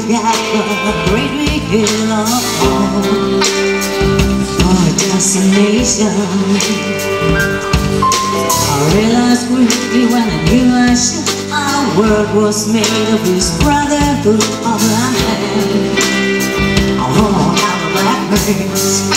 together, a great big hill of hope for a destination. I realized quickly when I knew I should. Our world was made of this brotherhood of life. I won't have a black face.